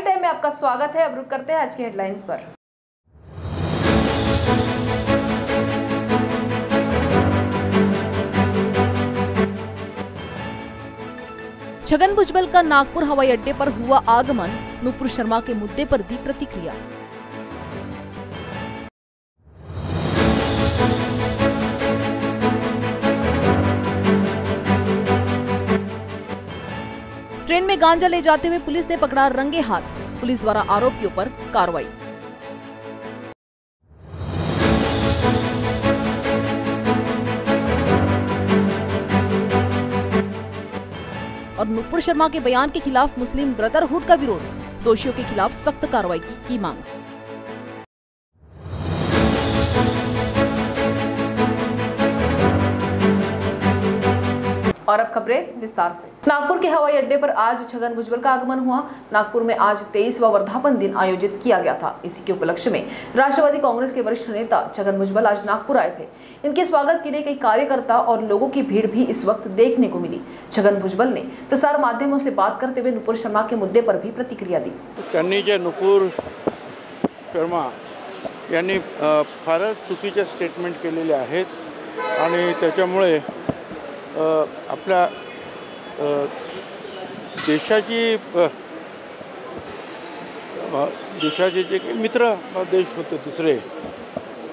Prime time में आपका स्वागत है। अब रुक करते हैं आज की हेडलाइंस पर। छगन भुजबल का नागपुर हवाई अड्डे पर हुआ आगमन, नूपुर शर्मा के मुद्दे पर दी प्रतिक्रिया। ट्रेन में गांजा ले जाते हुए पुलिस ने पकड़ा रंगे हाथ, पुलिस द्वारा आरोपियों पर कार्रवाई। और नूपुर शर्मा के बयान के खिलाफ मुस्लिम ब्रदरहुड का विरोध, दोषियों के खिलाफ सख्त कार्रवाई की मांग। और अब खबरें विस्तार से। नागपुर के हवाई अड्डे पर आज छगन भुजबल का आगमन हुआ। नागपुर में आज 23वां वर्धापन दिन आयोजित किया गया था। इसी के उपलक्ष्य में राष्ट्रवादी कांग्रेस के वरिष्ठ नेता छगन भुजबल आज नागपुर आए थे। इनके स्वागत के लिए कई कार्यकर्ता और लोगों की भीड़ भी इस वक्त देखने को मिली। छगन भुजबल ने प्रसार माध्यमों से बात करते हुए नूपुर शर्मा के मुद्दे पर भी प्रतिक्रिया दी। नूपुर शर्मा यांनी फारच चुकीचे स्टेटमेंट केलेले आहेत आणि त्याच्यामुळे आपल्या देशाचे जे काही मित्र देश होते दुसरे,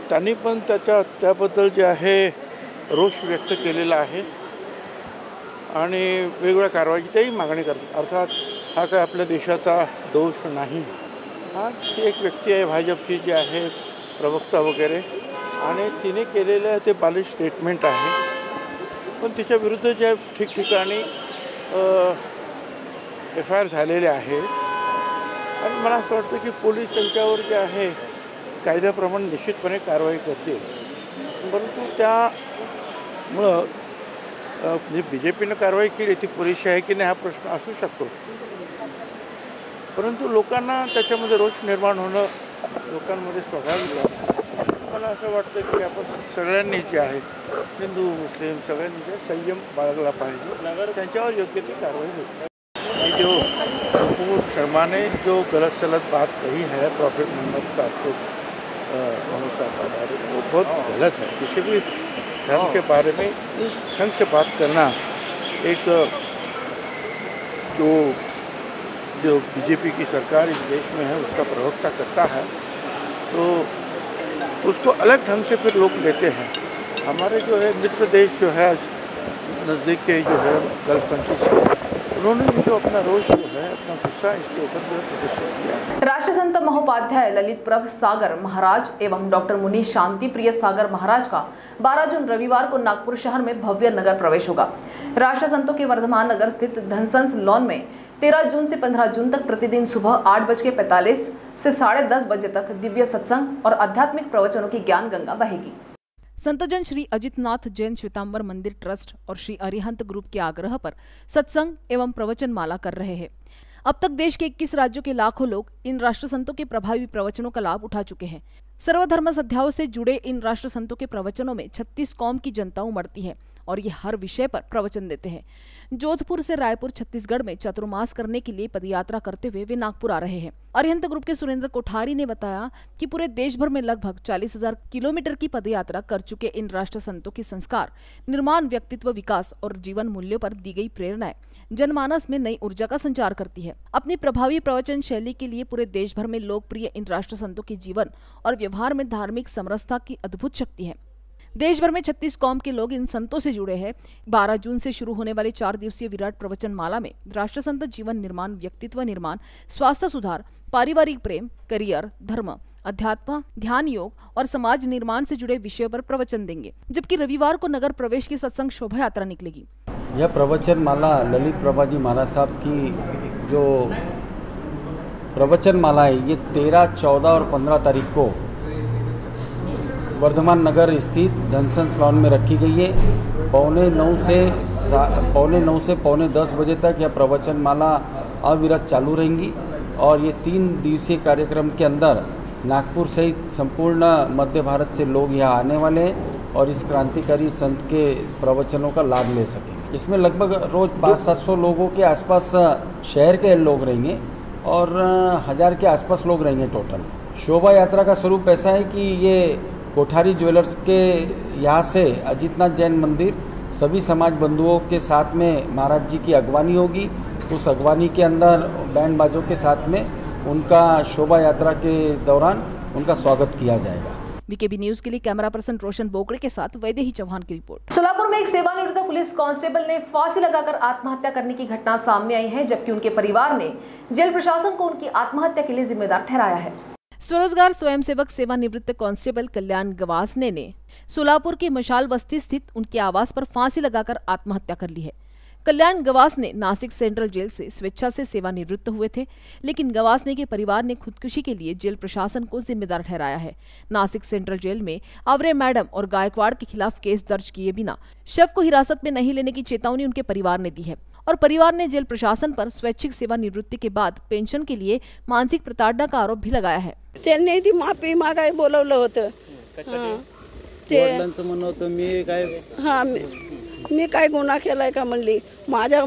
त्यांनी पण त्याबद्दल जे आहे रोष व्यक्त केलेला आहे आणि वेगवेगळ्या कारवाईची मागणी करतात। अर्थात हा काय आपल्या देशाचा दोष नाही, हा एक व्यक्ती आहे भाजपची जी आहे प्रवक्ता वगैरे आणि तिने केलेले ते बालिश स्टेटमेंट आहे। पण तिच्या विरुद्ध जे ठिकठिकाणी FIR झालेले आहे आणि मला असं वाटतं की पोलीस त्यांच्यावर जे आहे कायद्याप्रमाणे निश्चितपणे कारवाई करतील। परंतु त्यामुळं जे BJPने कारवाई केली ती पुरेशी आहे की नाही हा प्रश्न असू शकतो, परंतु लोकांना त्याच्यामध्ये रोष निर्माण होणं लोकांमध्ये स्वाभाविक आहे। मला असं वाटतं की आपण सगळ्यांनी जे आहे हिंदू मुस्लिम सगळ्यांनी संयम बाळगला पाहिजे, त्यांच्यावर योग्य ती कारवाई होती। जो नूपुर शर्मा ने जो गलत सलत बात कही है प्रॉफिट मोहम्मद साहब को, वो बहुत गलत है। किसी भी धर्म के बारे में इस ढंग से बात करना एक जो जो BJP की सरकार इस देश में है उसका प्रवक्ता करता है तो उसको अलग ढंग से फिर लोग लेते हैं। हमारे जो है मित्र देश जो है नज़दीक के जो है गल्फ कंट्रीज, उन्होंने भी जो अपना रोष जो है अपना गुस्सा इसके ऊपर जो प्रदर्शित किया। राष्ट्रसंत महोपाध्याय ललित प्रभ सागर महाराज एवं डॉक्टर मुनीश शांति प्रिय सागर महाराज का 12 जून रविवार को नागपुर शहर में भव्य नगर प्रवेश होगा। राष्ट्रसंतों के वर्धमान नगर स्थित धनसंस लॉन में 13 जून से 15 जून तक प्रतिदिन सुबह 8:45 से 10:30 बजे तक दिव्य सत्संग और आध्यात्मिक प्रवचनों की ज्ञान गंगा बहेगी। संतजन श्री अजित नाथ जैन श्वेतांबर मंदिर ट्रस्ट और श्री अरिहंत ग्रुप के आग्रह पर सत्संग एवं प्रवचन माला कर रहे हैं। अब तक देश के 21 राज्यों के लाखों लोग इन राष्ट्र संतों के प्रभावी प्रवचनों का लाभ उठा चुके हैं। सर्वधर्म सद्भाव से जुड़े इन राष्ट्र संतों के प्रवचनों में 36 कौम की जनता उमड़ती है और ये हर विषय पर प्रवचन देते हैं। जोधपुर से रायपुर छत्तीसगढ़ में चातुर्मास करने के लिए पदयात्रा करते हुए वे नागपुर आ रहे हैं। अरिहंत ग्रुप के सुरेंद्र कोठारी ने बताया कि पूरे देश भर में लगभग 40,000 किलोमीटर की पदयात्रा कर चुके इन राष्ट्र संतों के संस्कार, निर्माण, व्यक्तित्व विकास और जीवन मूल्यों पर दी गई प्रेरणाएं जनमानस में नई ऊर्जा का संचार करती है। अपनी प्रभावी प्रवचन शैली के लिए पूरे देश भर में लोकप्रिय इन राष्ट्र संतों के जीवन और व्यवहार में धार्मिक समरसता की अद्भुत शक्ति है। देश भर में 36 कौम के लोग इन संतों से जुड़े हैं। 12 जून से शुरू होने वाले 4 दिवसीय विराट प्रवचन माला में राष्ट्र संत जीवन निर्माण, व्यक्तित्व निर्माण, स्वास्थ्य सुधार, पारिवारिक प्रेम, करियर, धर्म, अध्यात्म, ध्यान योग और समाज निर्माण से जुड़े विषयों पर प्रवचन देंगे। जबकि रविवार को नगर प्रवेश की सत्संग शोभा यात्रा निकलेगी। यह प्रवचन माला ललित प्रभाजी महाराज साहब की जो प्रवचन माला है ये 13, 14 और 15 तारीख को वर्धमान नगर स्थित धनसंस लॉन में रखी गई है। पौने 9 से पौने 10 बजे तक यह प्रवचन माला अविरत चालू रहेंगी और ये 3 दिवसीय कार्यक्रम के अंदर नागपुर सहित संपूर्ण मध्य भारत से लोग यहाँ आने वाले हैं और इस क्रांतिकारी संत के प्रवचनों का लाभ ले सकेंगे। इसमें लगभग रोज 500-700 लोगों के आसपास शहर के लोग रहेंगे और 1000 के आसपास लोग रहेंगे टोटल। शोभा यात्रा का स्वरूप ऐसा है कि ये कोठारी ज्वेलर्स के यहाँ से अजित नाथ जैन मंदिर सभी समाज बंधुओं के साथ में महाराज जी की अगवानी होगी। उस अगवानी के अंदर बैंड बाजों के साथ में उनका शोभा यात्रा के दौरान उनका स्वागत किया जाएगा। वीकेबी न्यूज के लिए कैमरा पर्सन रोशन बोकड़े के साथ वैदेही चौहान की रिपोर्ट। सोलापुर में एक सेवानिवृत्त पुलिस कांस्टेबल ने फांसी लगाकर आत्महत्या करने की घटना सामने आई है, जबकि उनके परिवार ने जेल प्रशासन को उनकी आत्महत्या के लिए जिम्मेदार ठहराया है। स्वरोजगार स्वयंसेवक सेवानिवृत्त कांस्टेबल कल्याण गवास ने सोलापुर के मशाल बस्ती स्थित उनके आवास पर फांसी लगाकर आत्महत्या कर ली है। कल्याण गवास ने नासिक सेंट्रल जेल से स्वेच्छा से सेवानिवृत्त हुए थे, लेकिन गवासने के परिवार ने खुदकुशी के लिए जेल प्रशासन को जिम्मेदार ठहराया है। नासिक सेंट्रल जेल में आवरे मैडम और गायकवाड़ के खिलाफ केस दर्ज किए बिना शव को हिरासत में नहीं लेने की चेतावनी उनके परिवार ने दी है और परिवार ने जेल प्रशासन पर स्वैच्छिक सेवानिवृत्ति के बाद पेंशन के लिए मानसिक प्रताड़ना का आरोप भी लगाया है। मी काय गुन्हा केलाय का म्हणली, माझ्या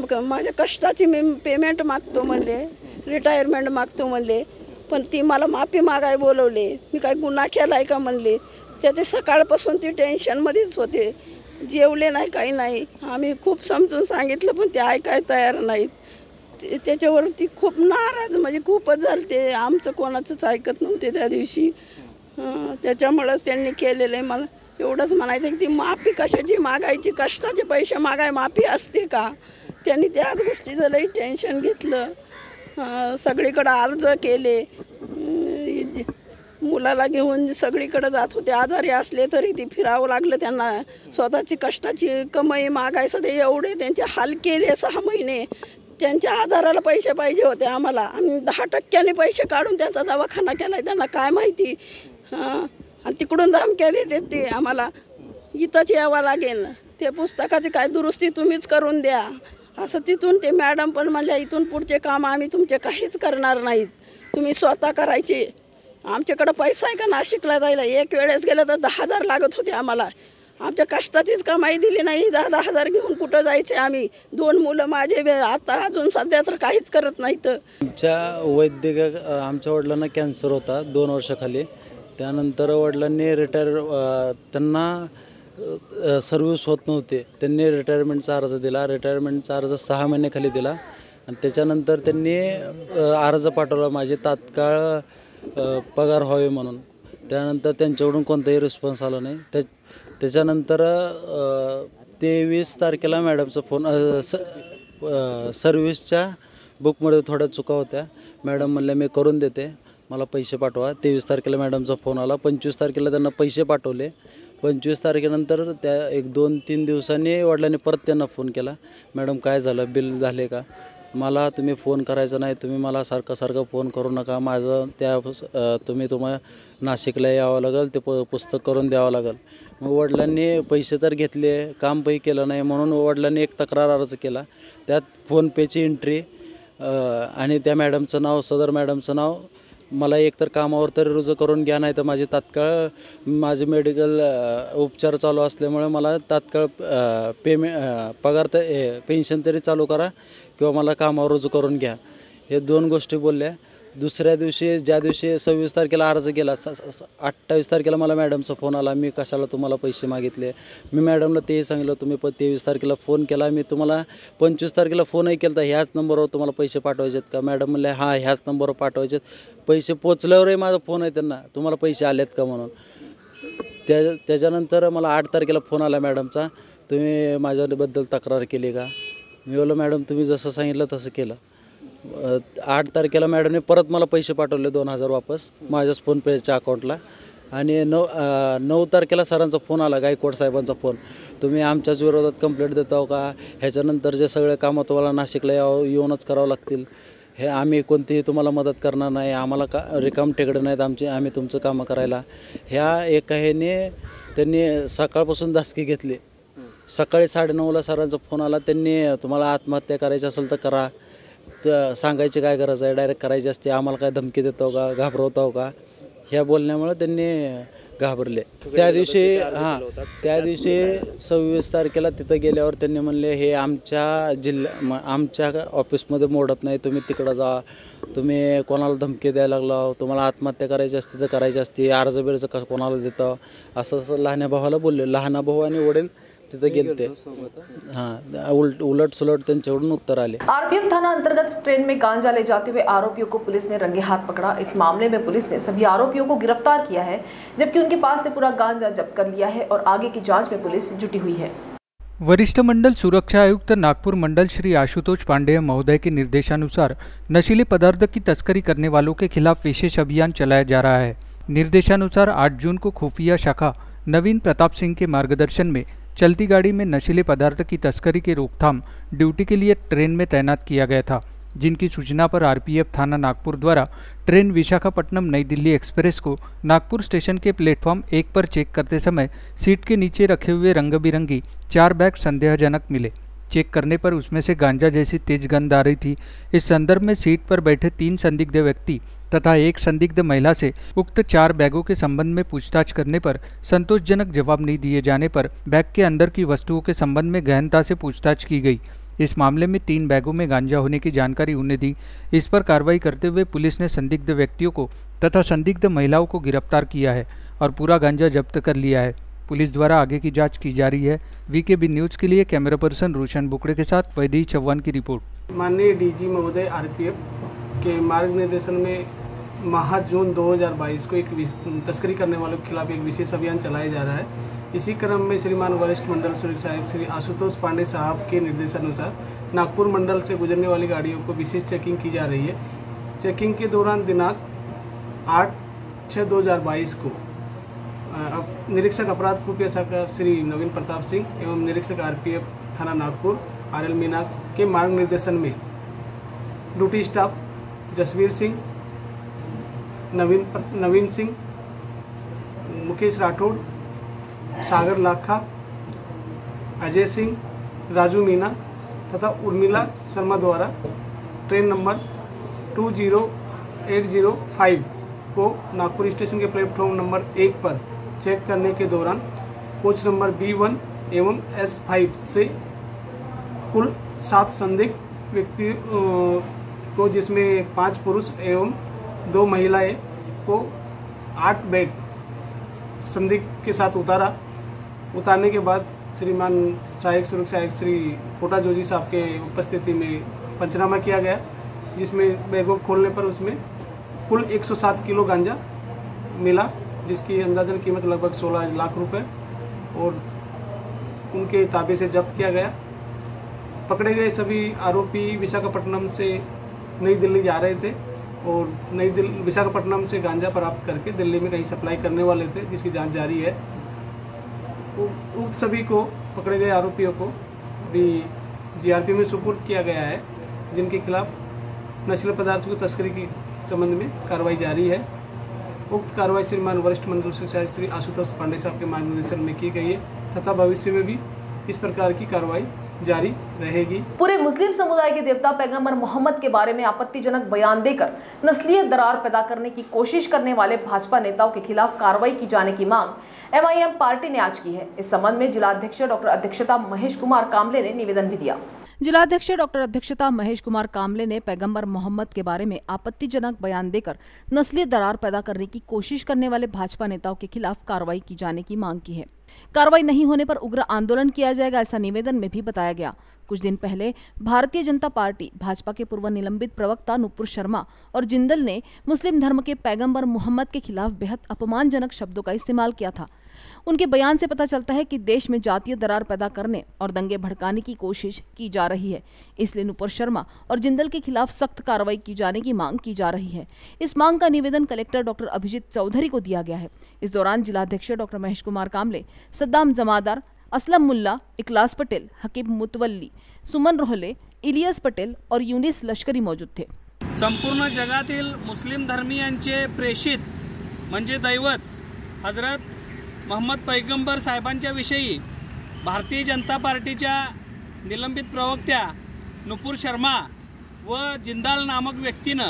कष्टाची मी पेमेंट मागतो म्हणले, रिटायरमेंट मागतो म्हणले, पण ती मला माफी मागाय बोलवले। मी काय गुन्हा केलाय का म्हणले, त्याचे सकाळपासून ती टेंशन मध्येच होते, जेवले नाही काही नाही। आम्ही खूप समजून सांगितलं पण ते ऐकाय तयार नाहीत। त्याच्यावर ती खूप नाराज म्हणजे खूपच झालते, आमचं कोणाचंच ऐकत नव्हते त्या दिवशी। त्याच्यामुळे त्यांनी केलेले मला एवढंच म्हणायचं की ती माफी कशाची मागायची, कष्टाचे पैसे मागाय माफी असते का? त्यांनी त्या गोष्टीचं लई टेन्शन घेतलं, सगळीकडे अर्ज केले, मुलाला घेऊन सगळीकडे जात होते। आजारी असले तरी ती फिरावं लागलं त्यांना, स्वतःची कष्टाची कमाई मागायचं ते एवढे त्यांचे हाल केले। 6 महिने त्यांच्या आजाराला पैसे पाहिजे होते आम्हाला, आम्ही 10% पैसे काढून त्यांचा दवाखाना केलाय, त्यांना काय माहिती। आणि तिकडून धमक्या देते आम्हाला, इथंच यावं लागेल, ते पुस्तकाची काय दुरुस्ती तुम्हीच करून द्या असं। तिथून ते मॅडम पण म्हणल्या, इथून पुढचे काम आम्ही तुमचे काहीच करणार नाहीत, तुम्ही स्वतः करायचे, आमच्याकडे पैसा आहे का? नाशिकला जायला एक वेळेस गेलं तर 10,000 लागत होते आम्हाला, आमच्या कष्टाचीच कमाई दिली नाही, 10,000 घेऊन कुठं जायचे? आम्ही 2 मुलं माझे आता अजून सध्या तर काहीच करत नाहीत। आमच्या वैद्यक आमच्या वडिलांना कॅन्सर होता 2 वर्षाखाली, त्यानंतर वडिलांनी रिटायर त्यांना सर्व्हिस होत नव्हते, त्यांनी रिटायरमेंटचा अर्ज दिला, रिटायरमेंटचा अर्ज 6 महिन्याखाली दिला आणि त्याच्यानंतर त्यांनी अर्ज पाठवला माझे तात्काळ पगार व्हावे म्हणून। त्यानंतर त्यांच्याकडून कोणताही रिस्पॉन्स आला नाही। त्याच्यानंतर 23 तारखेला मॅडमचा फोन, सर्व्हिसच्या बुकमध्ये थोड्या चुका होत्या, मॅडम म्हणल्या मी करून देते, मला पैसे पाठवा। 23 तारखेला मॅडमचा फोन आला, 25 तारखेला त्यांना पैसे पाठवले। 25 तारखेनंतर त्या 1-2-3 दिवसांनी वडिलांनी परत त्यांना फोन केला, मॅडम काय झालं, बिल झाले का? मला तुम्ही फोन करायचा नाही, तुम्ही मला सारखा फोन करू नका, माझं त्या तुम्हाला नाशिकला यावं लागेल, ते पुस्तक करून द्यावं लागेल। मग वडिलांनी पैसे तर घेतले, काम पण केलं नाही, म्हणून वडिलांनी एक तक्रार अर्ज केला, त्यात फोनपेची एंट्री आणि त्या मॅडमचं नाव, सदर मॅडमचं नाव, मला एकतर कामावर तरी रुजू करून घ्या, नाही तर माझे तात्काळ माझे मेडिकल उपचार चालू असल्यामुळे मला तात्काळ पगार पेन्शन तरी चालू करा किंवा मला कामावर रुजू करून घ्या, हे 2 गोष्टी बोलल्या। दुसऱ्या दिवशी ज्या दिवशी 26 तारखेला अर्ज केला, 28 तारखेला मला मॅडमचा फोन आला, मी कशाला तुम्हाला पैसे मागितले? मी मॅडमला तेही सांगितलं, तुम्ही 23 तारखेला फोन केला, मी तुम्हाला 25 तारखेला फोनही केला होता, ह्याच नंबरवर तुम्हाला पैसे पाठवायचे आहेत का? मॅडम म्हणले हां ह्याच नंबरवर पाठवायचे आहेत, पैसे पोचल्यावरही माझा फोन आहे त्यांना, तुम्हाला पैसे आलेत का म्हणून। त्याच्यानंतर मला 8 तारखेला फोन आला मॅडमचा, तुम्ही माझ्याबद्दल तक्रार केली का? मी बोललो मॅडम तुम्ही जसं सांगितलं तसं केलं। 8 तारखेला मॅडमने परत मला पैसे पाठवले 2,000 वापस माझ्याच फोनपेच्या अकाउंटला आणि 9 तारखेला सरांचा फोन आला, गायकवाड साहेबांचा फोन, तुम्ही आमच्याच विरोधात कंप्लेंट देताव का? ह्याच्यानंतर जे सगळे कामं तुम्हाला नाशिकला येऊनच करावं लागतील, हे आम्ही कोणतीही तुम्हाला मदत करणार नाही, आम्हाला का रिकाम टेकडं नाहीत आमचे, आम्ही तुमचं कामं करायला। ह्या एका ह्याने त्यांनी सकाळपासून धास्की घेतली। सकाळी 9:30ला सरांचा फोन आला, त्यांनी तुम्हाला आत्महत्या करायची असेल तर करा, तर सांगायची काय गरज आहे, डायरेक्ट करायची असते, आम्हाला काय धमकी देतो का, घाबरवतो का? ह्या बोलण्यामुळे त्यांनी घाबरले. त्या दिवशी त्या दिवशी 26 तारखेला तिथं गेल्यावर त्यांनी म्हणले हे आमच्या आमच्या ऑफिसमध्ये मोडत नाही, तुम्ही तिकडं जा, तुम्ही कोणाला धमकी द्यायला लागला, तुम्हाला आत्महत्या करायची असते तर करायची असते, अर्जबिर्ज कोणाला देतं, असं लहान्या भावाला बोलले. लहाना भाऊ आणि वडील तिथं गेलते. हाँ, उलट सुलट त्यांच्याकडून उत्तर आले. आरपीएफ थाना अंतर्गत ट्रेन में गांजा ले जाते हुए आरोपियों को पुलिस ने रंगे हाथ पकड़ा. इस मामले में पुलिस ने सभी आरोपियों को गिरफ्तार किया है, जबकि उनके पास से पूरा गांजा जब्त कर लिया है और आगे की जांच में पुलिस जुटी हुई है. वरिष्ठ मंडल सुरक्षा आयुक्त नागपुर मंडल श्री आशुतोष पांडेय महोदय के निर्देशानुसार नशीले पदार्थ की तस्करी करने वालों के खिलाफ विशेष अभियान चलाया जा रहा है. निर्देशानुसार 8 जून को खुफिया शाखा नवीन प्रताप सिंह के मार्गदर्शन में चलती गाड़ी में नशीले पदार्थ की तस्करी के रोकथाम ड्यूटी के लिए ट्रेन में तैनात किया गया था, जिनकी सूचना पर आरपीएफ थाना नागपुर द्वारा ट्रेन विशाखापट्टनम नई दिल्ली एक्सप्रेस को नागपुर स्टेशन के प्लेटफॉर्म 1 पर चेक करते समय सीट के नीचे रखे हुए रंग बिरंगी 4 बैग संदेहजनक मिले. चेक करने पर उसमें से गांजा जैसी तेज गंध आ रही थी. इस संदर्भ में सीट पर बैठे 3 संदिग्ध व्यक्ति तथा 1 संदिग्ध महिला से उक्त 4 बैगों के संबंध में पूछताछ करने पर संतोषजनक जवाब नहीं दिए जाने पर बैग के अंदर की वस्तुओं के संबंध में गहनता से पूछताछ की गई. इस मामले में 3 बैगों में गांजा होने की जानकारी उन्हें दी. इस पर कार्रवाई करते हुए पुलिस ने संदिग्ध व्यक्तियों को तथा संदिग्ध महिलाओं को गिरफ्तार किया है और पूरा गांजा जब्त कर लिया है. पुलिस द्वारा आगे की जांच की जा रही है. वीकेबी न्यूज के लिए कैमरा पर्सन रोशन बुकड़े के साथ वैदेही चौहान की रिपोर्ट. माननीय डीजी महोदय आरपीएफ के मार्गनिर्देशन में जून 2022 को एक तस्करी करने वालों के खिलाफ एक विशेष अभियान चलाया जा रहा है. इसी क्रम में श्रीमान वरिष्ठ मंडल सुरक्षा आयुक्त श्री आशुतोष पांडे साहब के निर्देशानुसार नागपुर मंडल से गुजरने वाली गाड़ियों को विशेष चेकिंग की जा रही है. चेकिंग के दौरान दिनांक 8/6/2022 को निरीक्षक अपराध खुफिया शाखा श्री नवीन प्रताप सिंह एवं निरीक्षक आरपीएफ थाना नागपुर आर.एल. मीना के मार्गनिर्देशन में ड्यूटी स्टाफ जसवीर सिंह, नवीन सिंह, मुकेश राठौड़, सागर लाखा, अजय सिंह, राजू मीना तथा उर्मिला शर्मा द्वारा ट्रेन नंबर 20805 को नागपुर स्टेशन के प्लेटफॉर्म नंबर 1 पर चेक करने के दौरान कोच नंबर B1 एवं S5 से कुल 7 संदिग्ध व्यक्ति को, जिसमें 5 पुरुष एवं 2 महिलाएं को 8 बैग संदिग्ध के साथ उतारने के बाद श्रीमान सहायक सुरक्षा आयुक्त श्री कोटा जोजी साहब के उपस्थिति में पंचनामा किया गया, जिसमें बैगों खोलने पर उसमें कुल 107 किलो गांजा मिला, जिसकी अंदाजन कीमत लगभग 16 लाख रुपए और उनके ताबे से जब्त किया गया. पकड़े गए सभी आरोपी विशाखापट्टनम से नई दिल्ली जा रहे थे और विशाखापट्टनम से गांजा प्राप्त करके दिल्ली में कहीं सप्लाई करने वाले थे, जिसकी जांच जारी है. उन सभी को, पकड़े गए आरोपियों को भी GRP में सुपुर्द किया गया है, जिनके खिलाफ नशीले पदार्थ की तस्करी के संबंध में कार्रवाई जारी है. उक्त कार्रवाई श्रीमान वरिष्ठ मंडल शिक्षा श्री आशुतोष पांडे साहब के मार्गदर्शन में की गई है तथा भविष्य में भी इस प्रकार की कार्रवाई जारी रहेगी. पूरे मुस्लिम समुदाय के देवता पैगंबर मोहम्मद के बारे में आपत्तिजनक बयान देकर नस्लीय दरार पैदा करने की कोशिश करने वाले भाजपा नेताओं के खिलाफ कार्रवाई की जाने की मांग MIM पार्टी ने आज की है. इस संबंध में जिलाध्यक्ष डॉक्टर अध्यक्षता महेश कुमार कामले ने निवेदन भी दिया. जिलाध्यक्ष डॉक्टर अध्यक्षता महेश कुमार कामले ने पैगंबर मोहम्मद के बारे में आपत्तिजनक बयान देकर नस्लीय दरार पैदा करने की कोशिश करने वाले भाजपा नेताओं के खिलाफ कार्रवाई की जाने की मांग की है. कार्रवाई नहीं होने पर उग्र आंदोलन किया जाएगा, ऐसा निवेदन में भी बताया गया. कुछ दिन पहले भारतीय जनता पार्टी भाजपा के पूर्व निलंबित प्रवक्ता नूपुर शर्मा और जिंदल ने मुस्लिम धर्म के पैगंबर मोहम्मद के खिलाफ बेहद अपमानजनक शब्दों का इस्तेमाल किया था. उनके बयान से पता चलता है कि देश में जातीय दरार पैदा करने और दंगे भड़काने की कोशिश की जा रही है. इसलिए नूपुर शर्मा और जिंदल के खिलाफ सख्त कार्रवाई की जाने की मांग की जा रही है. इस मांग का निवेदन कलेक्टर डॉक्टर अभिजीत चौधरी को दिया गया है. इस दौरान जिलाध्यक्ष डॉक्टर महेश कुमार कामले, सद्दाम जमादार, असलम मुल्ला, इकलास पटेल, हकीब मुतवल्ली, सुमन रोहले, इलियास पटेल और युनिस लष्करी मौजूद थे. संपूर्ण जगातील मुस्लिम धर्मियांचे प्रेषित म्हणजे दैवत हजरत मोहम्मद पैगंबर साहेबांच्या विषयी भारतीय जनता पार्टीच्या निलंबित प्रवक्त्या नूपुर शर्मा व जिंदाल नामक व्यक्तीनं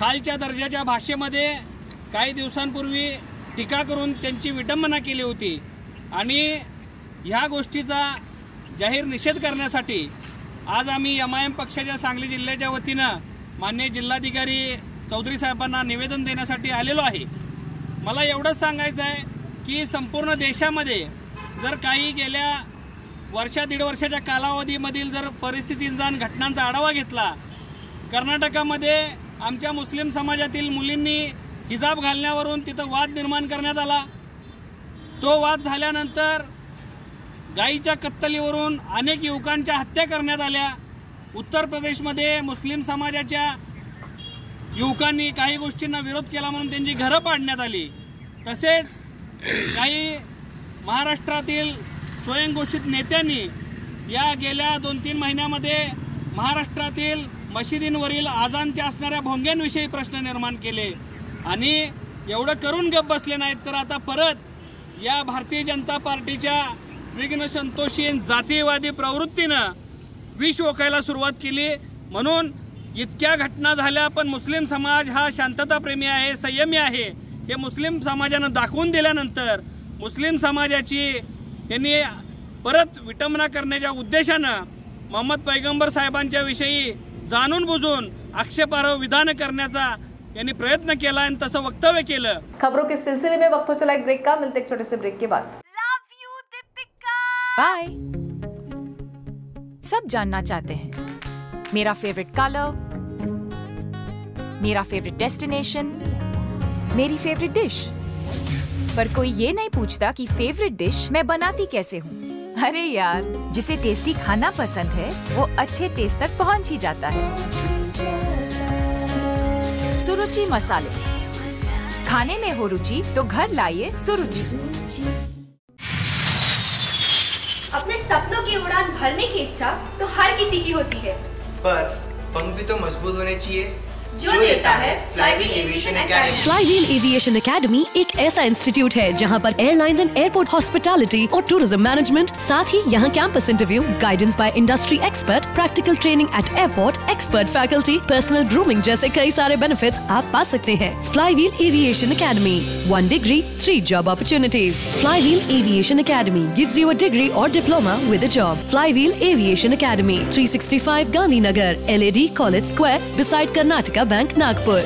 खालच्या दर्जाच्या भाषेमध्ये काही दिवसांपूर्वी टीका करून त्यांची विडंबना केली होती आणि ह्या गोष्टीचा जाहीर निषेध करण्यासाठी आज आम्ही MIM पक्षाच्या सांगली जिल्ह्याच्या वतीनं माननीय जिल्हाधिकारी चौधरी साहेबांना निवेदन देण्यासाठी आलेलो आहे। मला एवढंच सांगायचं आहे की संपूर्ण देशामध्ये जर काही गेल्या वर्षा दीड वर्षाच्या कालावधीमधील जर परिस्थितींचा आणि घटनांचा आढावा घेतला, कर्नाटकामध्ये आमच्या मुस्लिम समाजातील मुलींनी हिजाब घालण्यावरून तिथं वाद निर्माण करण्यात आला। तो वाद झाल्यानंतर गायीच्या कत्तलीवरून अनेक युवकांच्या हत्या करण्यात आल्या। उत्तर प्रदेशमध्ये मुस्लिम समाजाच्या युवकांनी काही गोष्टींना विरोध केला म्हणून त्यांची घरं पाडण्यात आली। तसेच काही महाराष्ट्रातील स्वयंघोषित नेत्यांनी या गेल्या 2-3 महिन्यामध्ये महाराष्ट्रातील मशिदींवरील आजानच्या असणाऱ्या भोंग्यांविषयी प्रश्न निर्माण केले आणि एवढं करून गप्प बसले नाहीत तर आता परत या भारतीय जनता पार्टीच्या विघ्न संतोषी जातीयवादी प्रवृत्तीनं विष ओकायला सुरुवात केली। म्हणून इतक्या घटना झाल्या पण मुस्लिम समाज हा शांतताप्रेमी आहे, संयमी आहे हे मुस्लिम समाजानं दाखवून दिल्यानंतर मुस्लिम समाजाची त्यांनी परत विटंबना करण्याच्या उद्देशानं मोहम्मद पैगंबर साहेबांच्या विषयी जाणून बुजून आक्षेपार्ह विधान करण्याचा यांनी प्रयत्न केला, तसं वक्तव्य केलं। खबरों के सिलसिले में वक्त हो चला एक ब्रेक का, मिलते एक छोटे से ब्रेक के बाद। बाय। सब जानना चाहते हैं मेरा फेवरेट कलर, मेरा फेवरेट डेस्टिनेशन, मेरी फेवरेट डिश, पर कोई ये नहीं पूछता कि फेवरेट डिश मैं बनाती कैसे हूँ। अरे यार, जिसे टेस्टी खाना पसंद है वो अच्छे टेस्ट तक पहुंच ही जाता है। सुरुचि मसाले, खाने में हो रुचि तो घर लाइए सुरुचि। अपने सपनों की उड़ान भरने की इच्छा तो हर किसी की होती है, पर पंख भी तो मजबूत होने चाहिए जो देता है flywheel aviation academy. Flywheel aviation academy एक ऐसा इंस्टीट्यूट है जहां पर एयरलाइंस एंड एयरपोर्ट हॉस्पिटैलिटी और टूरिज्म मैनेजमेंट, साथ ही यहां campus interview, guidance by industry expert, practical training at airport, expert faculty, personal grooming जैसे कई सारे बेनिफिट्स आप पा सकते हैं। Flywheel aviation academy, 1 degree 3 job opportunities. Flywheel aviation academy gives you a degree और diploma with a job. Flywheel aviation academy, 365 Gandhinagar, LAD college square, beside Karnataka bank Nagpur.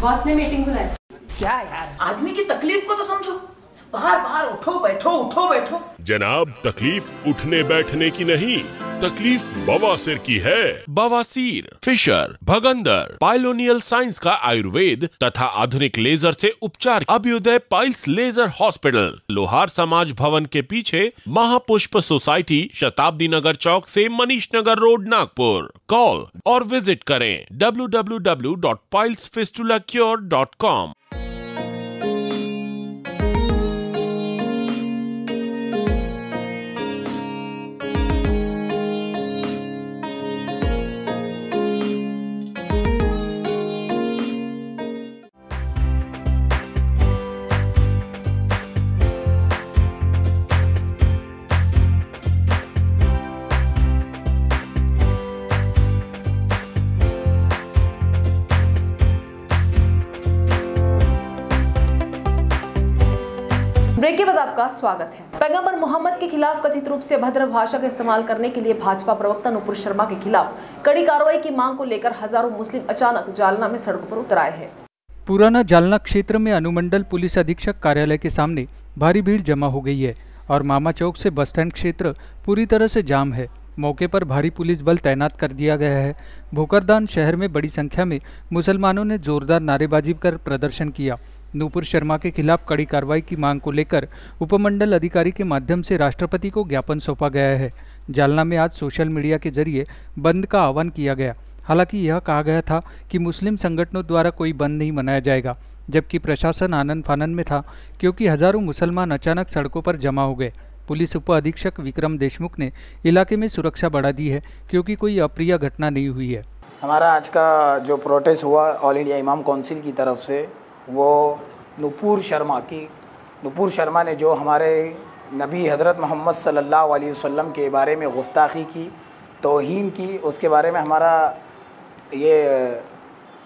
Boss ने meeting बुलाई। क्या यार, आदमी की तकलीफ को तो समझो। बाहर बाहर उठो बैठो, उठो बैठो। जनाब, तकलीफ उठने बैठने की नहीं, तकलीफ बवासीर की है। बवासीर, फिशर, भगंदर, पाइलोनियल साइंस का आयुर्वेद तथा आधुनिक लेजर से उपचार। अभ्युदय पाइल्स लेजर हॉस्पिटल, लोहार समाज भवन के पीछे, महापुष्प सोसाइटी, शताब्दी नगर चौक से मनीष नगर रोड, नागपुर। कॉल और विजिट करें www.pilesfistulacure.com। ब्रेक के बाद आपका स्वागत है। पैगंबर मोहम्मद के खिलाफ कथित रूप से अभद्र भाषा का इस्तेमाल करने के लिए भाजपा प्रवक्ता नूपुर शर्मा के खिलाफ कड़ी कार्रवाई की मांग को लेकर हजारों मुस्लिम अचानक जालना में सड़कों पर उतर आए हैं। पुराना जालना क्षेत्र में अनुमंडल पुलिस अधीक्षक कार्यालय के सामने भारी भीड़ जमा हो गई है और मामा चौक से बस स्टैंड क्षेत्र पूरी तरह से जाम है। मौके पर भारी पुलिस बल तैनात कर दिया गया है। भोकरदान शहर में बड़ी संख्या में मुसलमानों ने जोरदार नारेबाजी कर प्रदर्शन किया। नूपुर शर्मा के खिलाफ कड़ी कार्रवाई की मांग को लेकर उपमंडल अधिकारी के माध्यम से राष्ट्रपति को ज्ञापन सौंपा गया है। जालना में आज सोशल मीडिया के जरिए बंद का आह्वान किया गया। हालांकि यह कहा गया था कि मुस्लिम संगठनों द्वारा कोई बंद नहीं मनाया जाएगा, जबकि प्रशासन आनन फानन में था क्योंकि हजारों मुसलमान अचानक सड़कों पर जमा हो गए। पुलिस उप अधीक्षक विक्रम देशमुख ने इलाके में सुरक्षा बढ़ा दी है क्योंकि कोई अप्रिय घटना नहीं हुई है। हमारा आज का जो प्रोटेस्ट हुआ ऑल इंडिया इमाम काउंसिल की तरफ से, वो नूपुर शर्मा ने जो हमारे नबी हज़रत मोहम्मद सल्लल्लाहु अलैहि वसल्लम के बारे में गुस्ताखी की, तौहीन की, उसके बारे में हमारा ये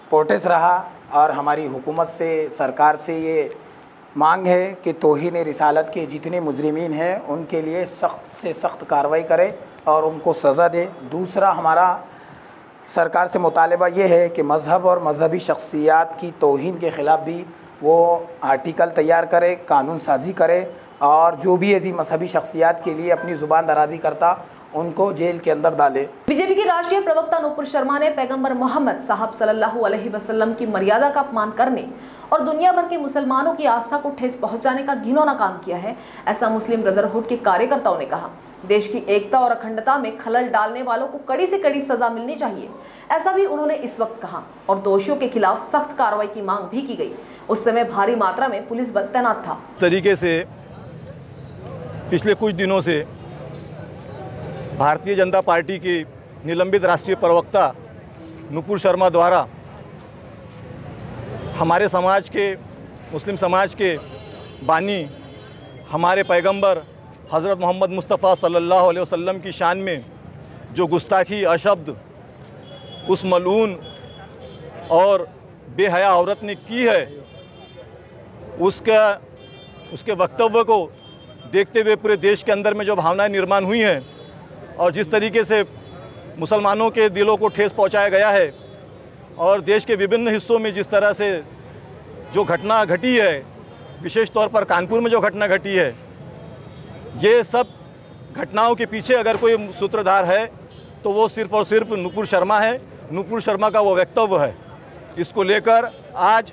प्रोटेस्ट रहा और हमारी हुकूमत से, सरकार से ये मांग है कि तौहीन रिसालत के जितने मुजरिमीन हैं उनके लिए सख्त से सख्त कार्रवाई करे और उनको सज़ा दे। दूसरा हमारा सरकार से मुतालबा ये है कि मज़हब और मजहबी शख्सियात की तौहीन के ख़िलाफ़ भी वो आर्टिकल तैयार करे, कानून साजी करे और जो भी ऐसी मजहबी शख्सियात के लिए अपनी ज़ुबान दराज़ी करता उनको जेल के अंदर डाले। बीजेपी के राष्ट्रीय प्रवक्ता नूपुर शर्मा ने पैगंबर मोहम्मद साहब सल्लल्लाहु अलैहि वसल्लम की मर्यादा का अपमान करने और दुनिया भर के मुसलमानों की आस्था को ठेस पहुंचाने का घिनौना काम किया है, ऐसा मुस्लिम ब्रदरहुड के कार्यकर्ताओं ने कहा। देश की एकता और अखंडता में खलल डालने वालों को कड़ी से कड़ी सजा मिलनी चाहिए, ऐसा भी उन्होंने इस वक्त कहा और दोषियों के खिलाफ सख्त कार्रवाई की मांग भी की गई। उस समय भारी मात्रा में पुलिस बल तैनात था। तरीके से पिछले कुछ दिनों से भारतीय जनता पार्टी के निलंबित राष्ट्रीय प्रवक्ता नूपुर शर्मा द्वारा हमारे समाज के, मुस्लिम समाज के बानी, हमारे पैगंबर हज़रत मोहम्मद मुस्तफ़ा सल्लल्लाहु अलैहि वसल्लम की शान में जो गुस्ताखी, अशब्द, उस मलून और बेहया औरत ने की है, उसके वक्तव्य को देखते हुए पूरे देश के अंदर में जो भावनाएं निर्माण हुई हैं और जिस तरीके से मुसलमानों के दिलों को ठेस पहुंचाया गया है और देश के विभिन्न हिस्सों में जिस तरह से जो घटना घटी है, विशेष तौर पर कानपुर में जो घटना घटी है, ये सब घटनाओं के पीछे अगर कोई सूत्रधार है तो वो सिर्फ़ और सिर्फ नूपुर शर्मा है। नूपुर शर्मा का वो वक्तव्य है। इसको लेकर आज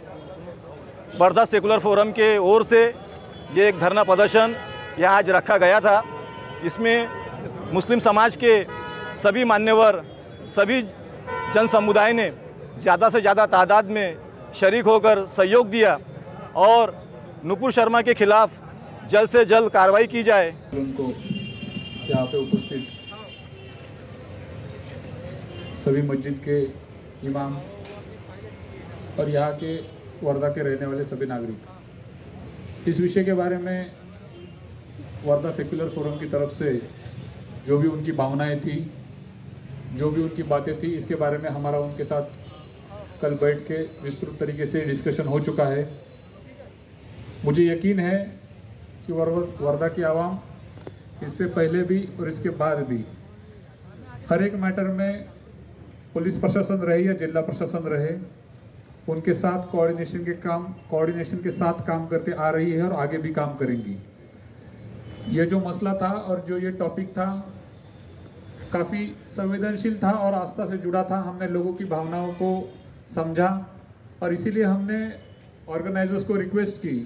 वर्धा सेक्युलर फोरम के ओर से ये एक धरना प्रदर्शन यह आज रखा गया था। इसमें मुस्लिम समाज के सभी मान्यवर, सभी जन समुदाय ने ज़्यादा से ज़्यादा तादाद में शरीक होकर सहयोग दिया और नूपुर शर्मा के खिलाफ जल्द से जल्द कार्रवाई की जाए। उनको यहाँ पे उपस्थित सभी मस्जिद के इमाम और यहाँ के वर्धा के रहने वाले सभी नागरिक, इस विषय के बारे में वर्धा सेक्युलर फोरम की तरफ से जो भी उनकी भावनाएं थी, जो भी उनकी बातें थी, इसके बारे में हमारा उनके साथ कल बैठ के विस्तृत तरीके से डिस्कशन हो चुका है। मुझे यकीन है कि वर्धा की आवाम इससे पहले भी और इसके बाद भी हर एक मैटर में पुलिस प्रशासन रहे या जिला प्रशासन रहे, उनके साथ कोऑर्डिनेशन के साथ काम करते आ रही है और आगे भी काम करेंगी। ये जो मसला था और जो ये टॉपिक था काफ़ी संवेदनशील था और आस्था से जुड़ा था। हमने लोगों की भावनाओं को समझा और इसीलिए हमने ऑर्गेनाइजर्स को रिक्वेस्ट की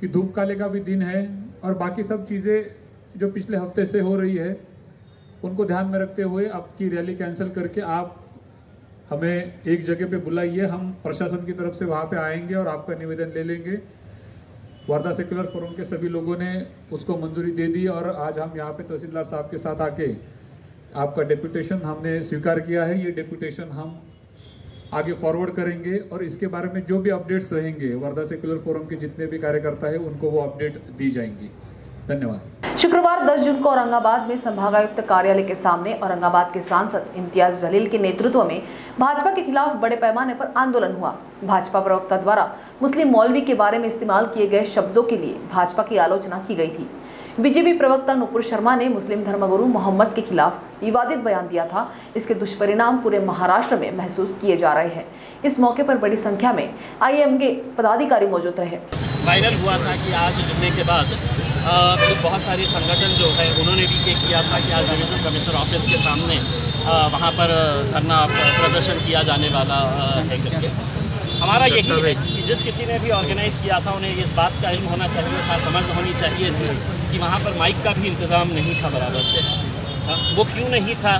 कि धूप काले का भी दिन है और बाकी सब चीज़ें जो पिछले हफ्ते से हो रही है उनको ध्यान में रखते हुए आपकी रैली कैंसिल करके आप हमें एक जगह पे बुलाइए, हम प्रशासन की तरफ से वहाँ पे आएंगे और आपका निवेदन ले लेंगे। वर्धा सेक्युलर फोरम के सभी लोगों ने उसको मंजूरी दे दी और आज हम यहाँ पे तहसीलदार साहब के साथ आके आपका डेपुटेशन हमने स्वीकार किया है। ये डेपुटेशन हम आगे फॉरवर्ड करेंगे और इसके बारे में जो भी अपडेट्स रहेंगे वर्धा सेक्युलर फोरम के जितने भी कार्यकर्ता है उनको वो अपडेट दी जाएंगी। धन्यवाद। शुक्रवार 10 जून को औरंगाबाद में संभागायुक्त कार्यालय के सामने औरंगाबाद के सांसद इम्तियाज जलील के नेतृत्व में भाजपा के खिलाफ बड़े पैमाने पर आंदोलन हुआ। भाजपा प्रवक्ता द्वारा मुस्लिम मौलवी के बारे में इस्तेमाल किए गए शब्दों के लिए भाजपा की आलोचना की गई थी। बीजेपी प्रवक्ता नूपुर शर्मा ने मुस्लिम धर्मगुरु मोहम्मद के खिलाफ विवादित बयान दिया था। इसके दुष्परिणाम पूरे महाराष्ट्र में महसूस किए जा रहे हैं। इस मौके पर बड़ी संख्या में IIM के पदाधिकारी मौजूद रहे। वायरल हुआ था कि आज जुम्मे के बाद बहुत सारे संगठन जो है उन्होंने भी ये किया था कि आज डिवीजन कमिश्नर ऑफिस के सामने वहाँ पर धरना प्रदर्शन किया जाने वाला है करके। हमारा यही है कि जिस किसी ने भी ऑर्गेनाइज़ किया था उन्हें इस बात का इल्म होना चाहिए था, समझ होनी चाहिए थी कि वहाँ पर माइक का भी इंतज़ाम नहीं था बराबर से। वो क्यों नहीं था,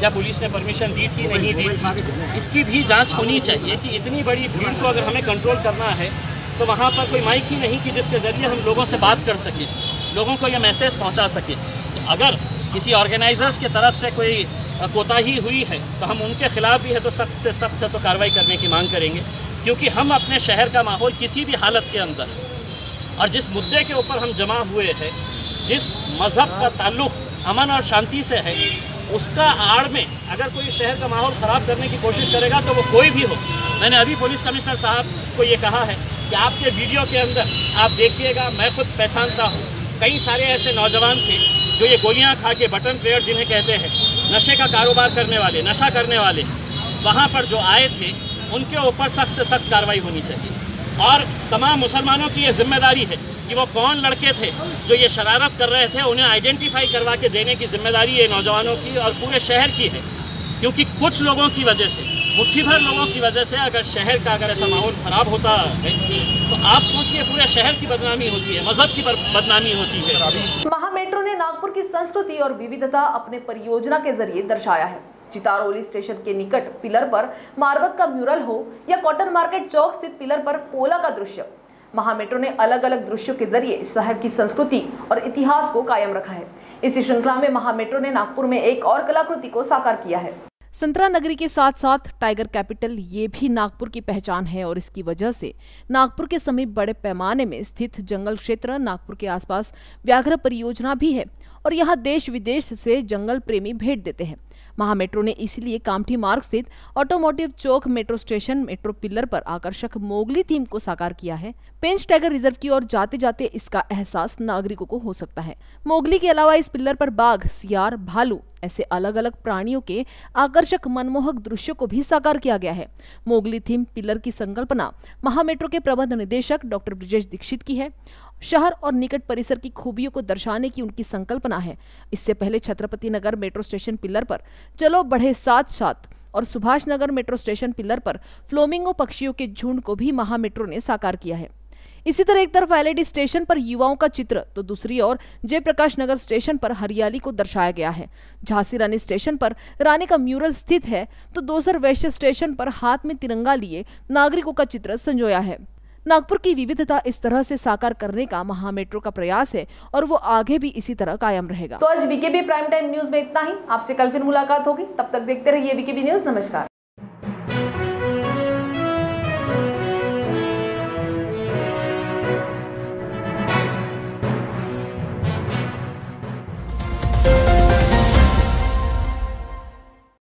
क्या पुलिस ने परमिशन दी थी, नहीं दी थी, इसकी भी जांच होनी चाहिए कि इतनी बड़ी भीड़ को अगर हमें कंट्रोल करना है तो वहाँ पर कोई माइक ही नहीं कि जिसके ज़रिए हम लोगों से बात कर सकें, लोगों को ये मैसेज पहुँचा सकें। तो अगर किसी ऑर्गेनाइज़र्स की तरफ से कोई कोताही हुई है तो हम उनके ख़िलाफ़ भी है तो सख्त से सख्त है तो कार्रवाई करने की मांग करेंगे, क्योंकि हम अपने शहर का माहौल किसी भी हालत के अंदर और जिस मुद्दे के ऊपर हम जमा हुए हैं, जिस मज़हब का ताल्लुक़ अमन और शांति से है, उसका आड़ में अगर कोई शहर का माहौल ख़राब करने की कोशिश करेगा तो वो कोई भी हो। मैंने अभी पुलिस कमिश्नर साहब को ये कहा है कि आपके वीडियो के अंदर आप देखिएगा, मैं खुद पहचानता हूँ, कई सारे ऐसे नौजवान थे जो ये गोलियाँ खा के बटन प्लेयर जिन्हें कहते हैं, नशे का कारोबार करने वाले, नशा करने वाले, वहाँ पर जो आए थे उनके ऊपर सख्त से सख्त कार्रवाई होनी चाहिए। और तमाम मुसलमानों की ये जिम्मेदारी है कि वो कौन लड़के थे जो ये शरारत कर रहे थे, उन्हें आइडेंटिफाई करवा के देने की जिम्मेदारी ये नौजवानों की और पूरे शहर की है। क्योंकि कुछ लोगों की वजह से, मुट्ठी भर लोगों की वजह से अगर शहर का अगर ऐसा माहौल ख़राब होता है तो आप सोचिए पूरे शहर की बदनामी होती है, मजहब की बदनामी होती है। महामेट्रो ने नागपुर की संस्कृति और विविधता अपने परियोजना के जरिए दर्शाया है। चितारौली स्टेशन के निकट पिलर पर मार्बल का म्यूरल हो या कॉटन मार्केट चौक स्थित पिलर पर पोला का दृश्य, महामेट्रो ने अलग अलग दृश्यों के जरिए शहर की संस्कृति और इतिहास को कायम रखा है। इसी श्रृंखला में महामेट्रो ने नागपुर में एक और कलाकृति को साकार किया है। संतरा नगरी के साथ साथ टाइगर कैपिटल ये भी नागपुर की पहचान है और इसकी वजह से नागपुर के समीप बड़े पैमाने में स्थित जंगल क्षेत्र, नागपुर के आसपास व्याघ्र परियोजना भी है और यहाँ देश विदेश से जंगल प्रेमी भेंट देते हैं। महामेट्रो ने इसीलिए कामठी मार्ग स्थित automotive Chowk metro station metro pillar पर आकर्षक मोगली थीम को साकार किया है। पेंच टाइगर रिजर्व की ओर जाते जाते इसका एहसास नागरिकों को हो सकता है। मोगली के अलावा इस पिलर पर बाघ, सियार, भालू ऐसे अलग अलग प्राणियों के आकर्षक मनमोहक दृश्यों को भी साकार किया गया है। मोगली थीम पिलर की संकल्पना महामेट्रो के प्रबंध निदेशक डॉक्टर ब्रिजेश दीक्षित की है। शहर और निकट परिसर की खूबियों को दर्शाने की उनकी संकल्पना है। इससे पहले Chhatrapati Nagar metro station pillar पर चलो बढ़े साथ साथ और Subhash Nagar metro station pillar पर फ्लेमिंगो पक्षियों के झुंड को भी महामेट्रो ने साकार किया है। इसी तरह एक तरफ एलईडी स्टेशन पर युवाओं का चित्र तो दूसरी ओर जयप्रकाश नगर स्टेशन पर हरियाली को दर्शाया गया है। झांसी रानी स्टेशन पर रानी का म्यूरल स्थित है तो दोसर वैश्य स्टेशन पर हाथ में तिरंगा लिए नागरिकों का चित्र संजोया है। नागपुर की विविधता इस तरह से साकार करने का महामेट्रो का प्रयास है और वो आगे भी इसी तरह कायम रहेगा। तो आज वीकेबी प्राइम टाइम न्यूज में इतना ही। आपसे कल फिर मुलाकात होगी, तब तक देखते रहिए वीकेबी न्यूज। नमस्कार।